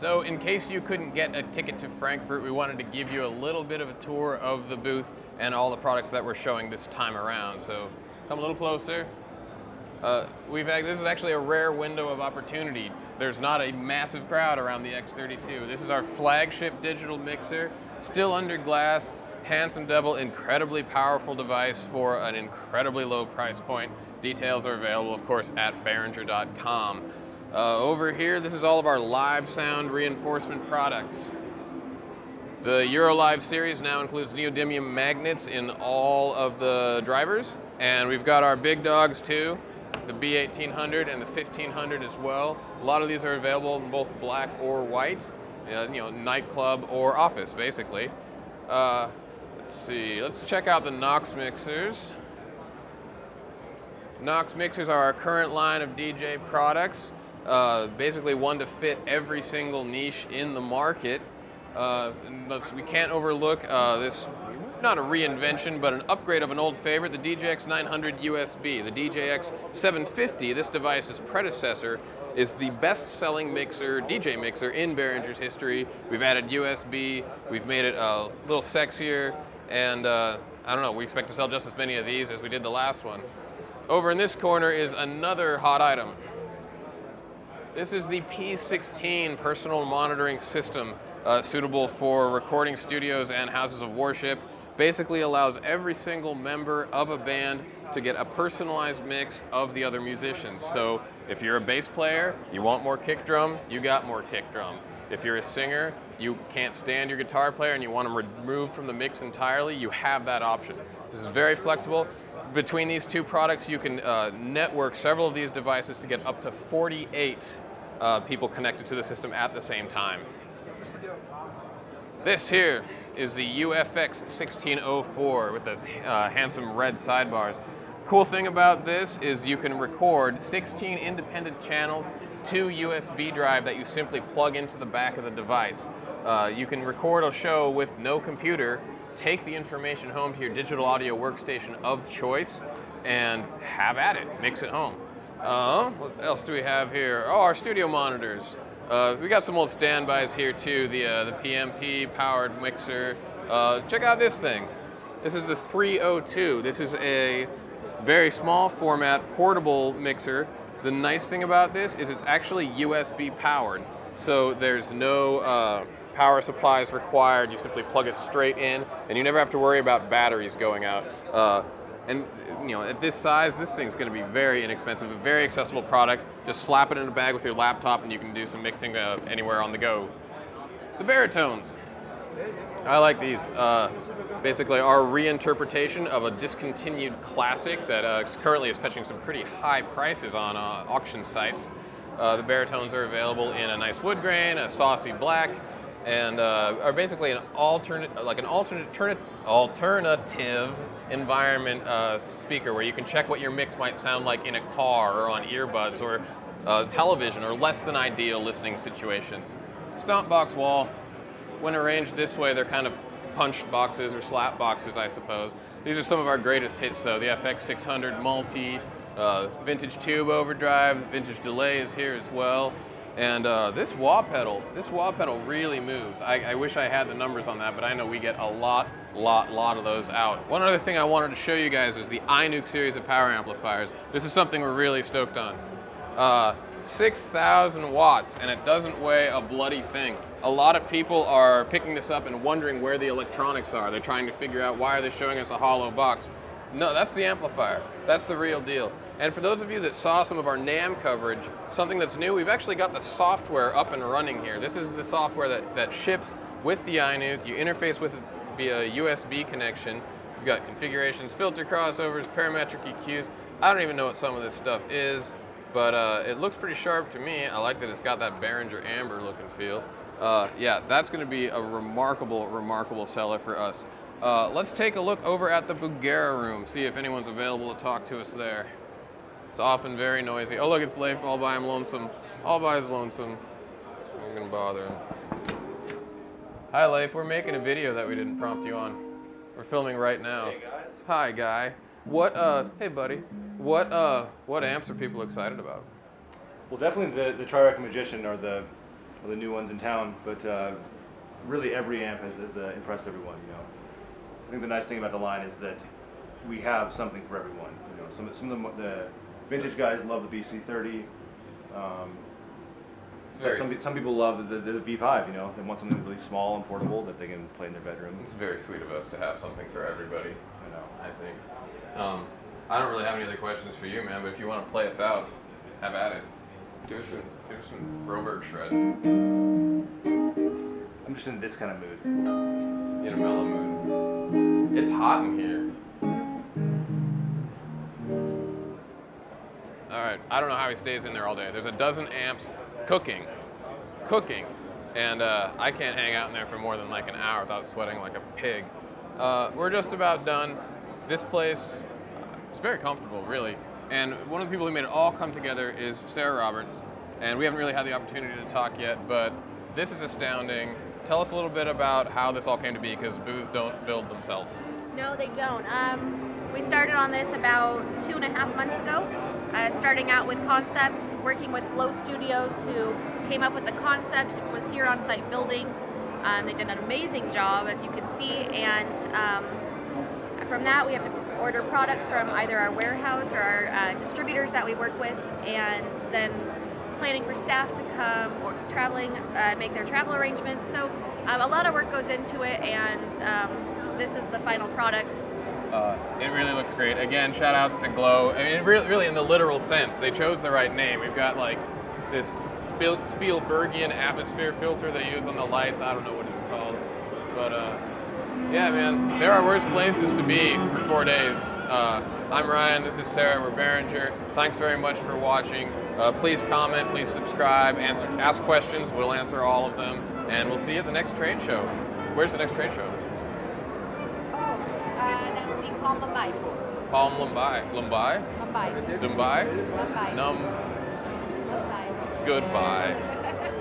So in case you couldn't get a ticket to Frankfurt, we wanted to give you a little bit of a tour of the booth and all the products that we're showing this time around. So come a little closer. This is actually a rare window of opportunity. There's not a massive crowd around the X32. This is our flagship digital mixer, still under glass, handsome devil, incredibly powerful device for an incredibly low price point. Details are available, of course, at Behringer.com. Over here, this is all of our live sound reinforcement products. The EuroLive series now includes neodymium magnets in all of the drivers, and we've got our big dogs too, the B1800 and the 1500 as well. A lot of these are available in both black or white, you know, nightclub or office, basically. Let's see, let's check out the Knox mixers. Knox mixers are our current line of DJ products. Basically one to fit every single niche in the market. We can't overlook this, not a reinvention, but an upgrade of an old favorite, the DJX 900 USB. The DJX 750, this device's predecessor, is the best-selling mixer, DJ mixer, in Behringer's history. We've added USB, we've made it a little sexier, and I don't know, we expect to sell just as many of these as we did the last one. Over in this corner is another hot item. This is the P16 personal monitoring system, suitable for recording studios and houses of worship. Basically allows every single member of a band to get a personalized mix of the other musicians. So if you're a bass player, you want more kick drum, you got more kick drum. If you're a singer, you can't stand your guitar player and you want them removed from the mix entirely, you have that option. This is very flexible. Between these two products, you can network several of these devices to get up to 48 people connected to the system at the same time. This here is the UFX 1604 with those handsome red sidebars. Cool thing about this is you can record 16 independent channels to USB drive that you simply plug into the back of the device. You can record a show with no computer, take the information home to your digital audio workstation of choice, and have at it, mix it home. What else do we have here? Oh, our studio monitors. We got some old standbys here too, the PMP powered mixer. Check out this thing. This is the 302. This is a very small format portable mixer. The nice thing about this is it's actually USB powered. So there's no power supplies required. You simply plug it straight in and you never have to worry about batteries going out. And you know, at this size, this thing's going to be very inexpensive, a very accessible product. Just slap it in a bag with your laptop and you can do some mixing anywhere on the go. The Baritones. I like these. Basically our reinterpretation of a discontinued classic that currently is fetching some pretty high prices on auction sites. The Baritones are available in a nice wood grain, a saucy black, and are basically an alternative environment speaker where you can check what your mix might sound like in a car or on earbuds or television or less than ideal listening situations. Stomp box wall. When arranged this way, they're kind of punch boxes or slap boxes, I suppose. These are some of our greatest hits though, the FX600 multi, vintage tube overdrive, vintage delay is here as well. And this wah pedal really moves. I wish I had the numbers on that, but I know we get a lot of those out. One other thing I wanted to show you guys was the iNuke series of power amplifiers. This is something we're really stoked on. 6,000 watts, and it doesn't weigh a bloody thing. A lot of people are picking this up and wondering where the electronics are. They're trying to figure out why are they showing us a hollow box. No, that's the amplifier. That's the real deal. And for those of you that saw some of our NAMM coverage, something that's new, we've actually got the software up and running here. This is the software that ships with the iNuke. You interface with it via USB connection. You've got configurations, filter crossovers, parametric EQs. I don't even know what some of this stuff is, but it looks pretty sharp to me. I like that it's got that Behringer amber look and feel. Yeah, that's going to be a remarkable, remarkable seller for us. Let's take a look over at the Bugera room, see if anyone's available to talk to us there. It's often very noisy. Oh look, it's Leif all by him lonesome. All by his lonesome. I'm gonna bother him. Hi Leif, we're making a video that we didn't prompt you on. We're filming right now. Hey guys. Hi guy. What hey buddy. What amps are people excited about? Well definitely the Tri-Rec Magician are the of the new ones in town, but really every amp has impressed everyone, you know. I think the nice thing about the line is that we have something for everyone, you know. Some of the vintage guys love the BC-30. Some people love the V5, you know. They want something really small and portable that they can play in their bedroom. It's very sweet of us to have something for everybody, you know, I think. I don't really have any other questions for you, man, but if you want to play us out, have at it. Do some Broberg shred. I'm just in this kind of mood. In a mellow mood. It's hot in here. Alright, I don't know how he stays in there all day. There's a dozen amps cooking, and I can't hang out in there for more than like an hour without sweating like a pig. We're just about done. This place, it's very comfortable, really. And one of the people who made it all come together is Sarah Roberts, and we haven't really had the opportunity to talk yet, but this is astounding. Tell us a little bit about how this all came to be, because booths don't build themselves. No, they don't. We started on this about 2.5 months ago, starting out with concepts, working with Glow Studios, who came up with the concept, was here on site building. They did an amazing job, as you can see, and from that we have to order products from either our warehouse or our distributors that we work with, and then planning for staff to come or traveling, make their travel arrangements. So a lot of work goes into it, and this is the final product. It really looks great. Again, shout outs to Glow. I mean, really in the literal sense, they chose the right name. We've got like this Spielbergian atmosphere filter they use on the lights. I don't know what it's called, but yeah, man, there are worse places to be for 4 days. I'm Ryan, this is Sarah, we're Behringer. Thanks very much for watching. Please comment, please subscribe, ask questions, we'll answer all of them, and we'll see you at the next trade show. Where's the next trade show? Oh, that would be Palm Lumbai. Palm Lumbai. Lumbai? Lumbai. Dumbai? Lumbai. Numbai. Goodbye.